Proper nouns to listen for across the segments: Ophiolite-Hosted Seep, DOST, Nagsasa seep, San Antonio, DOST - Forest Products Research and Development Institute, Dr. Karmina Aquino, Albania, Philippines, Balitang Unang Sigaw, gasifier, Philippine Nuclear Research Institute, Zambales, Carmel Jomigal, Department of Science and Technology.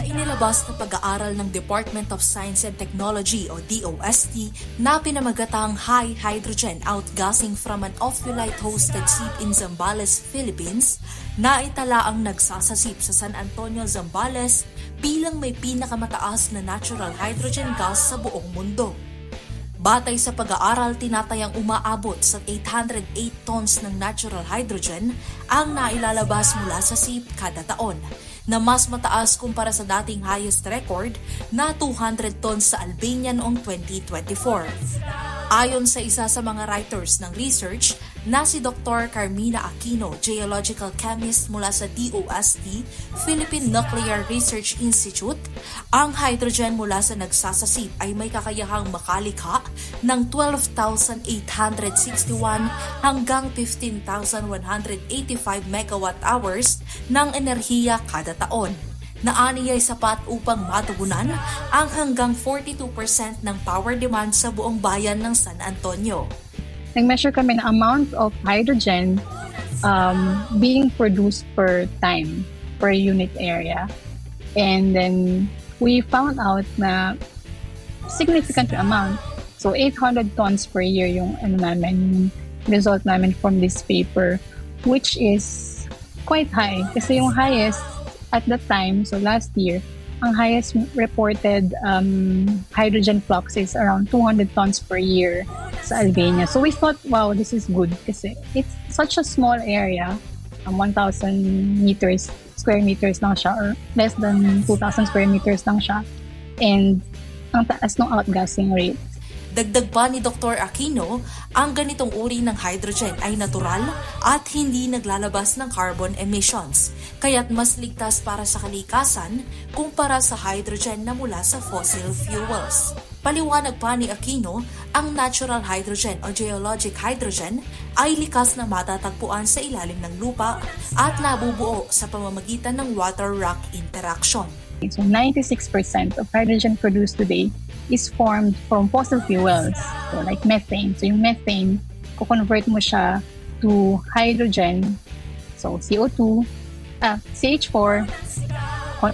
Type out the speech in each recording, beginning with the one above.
Sa inilabas na pag-aaral ng Department of Science and Technology o DOST na pinamagatang High Hydrogen Outgassing from an Ophiolite-Hosted Seep in Zambales, Philippines, naitala ang Nagsasa seep sa San Antonio, Zambales bilang may pinakamataas na natural hydrogen gas sa buong mundo. Batay sa pag-aaral, tinatayang umaabot sa 808 tons ng natural hydrogen ang nailalabas mula sa seep kada taon, na mas mataas kumpara sa dating highest record na 200 tons sa Albania noong 2024. Ayon sa isa sa mga writers ng research na si Dr. Karmina Aquino, geological chemist mula sa DOST, Philippine Nuclear Research Institute, ang hydrogen mula sa Nagsasa seep ay may kakayahang makalikha ng 12,861 hanggang 15,185 megawatt-hours ng enerhiya kada taon, na aniya'y sapat upang matugunan ang hanggang 42% ng power demand sa buong bayan ng San Antonio. Nag-measure kami ng amount of hydrogen being produced per time, per unit area. And then we found out na significant amount. So 800 tons per year yung result namin from this paper, which is quite high. Kasi yung highest at that time, so last year, ang highest reported hydrogen flux is around 200 tons per year sa Albania. So we thought, wow, this is good kasi it's such a small area, 1,000 square meters lang siya, or less than 2,000 square meters lang siya. And ang taas ng outgassing rate. Dagdag pa ni Dr. Aquino, ang ganitong uri ng hydrogen ay natural at hindi naglalabas ng carbon emissions, kaya't mas ligtas para sa kalikasan kumpara sa hydrogen na mula sa fossil fuels. Paliwanag pa ni Aquino, ang natural hydrogen o geologic hydrogen ay likas na matatagpuan sa ilalim ng lupa at nabubuo sa pamamagitan ng water-rock interaction. So 96% of hydrogen produced today is formed from fossil fuels, so like methane. So yung methane, kukonvert mo siya to hydrogen, so CO2, CH4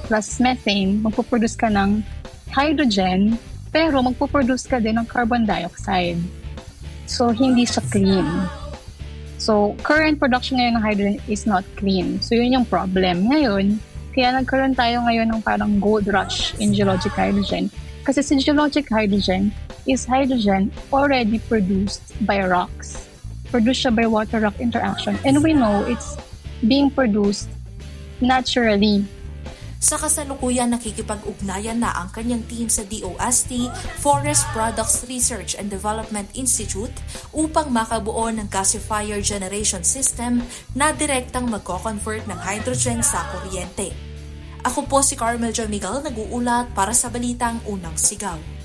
plus methane, magpuproduce ka ng hydrogen, pero magpuproduce ka din ng carbon dioxide. So hindi siya clean. So current production ngayon ng hydrogen is not clean. So yun yung problem ngayon. Kaya nagkaroon tayo ngayon ng parang gold rush in geologic hydrogen. Kasi si geologic hydrogen is hydrogen already produced by rocks. Produced siya by water-rock interaction. And we know it's being produced naturally. Sa kasalukuyan, nakikipag-ugnayan na ang kanyang team sa DOST, Forest Products Research and Development Institute, upang makabuo ng gasifier generation system na direktang magko-convert ng hydrogen sa kuryente. Ako po si Carmel Jomigal, nag-uulat para sa Balitang Unang Sigaw.